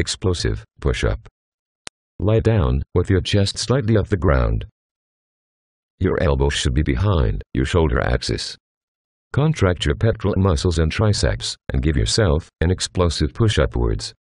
Explosive push-up. Lie down with your chest slightly off the ground. Your elbow should be behind your shoulder axis. Contract your pectoral muscles and triceps and give yourself an explosive push upwards.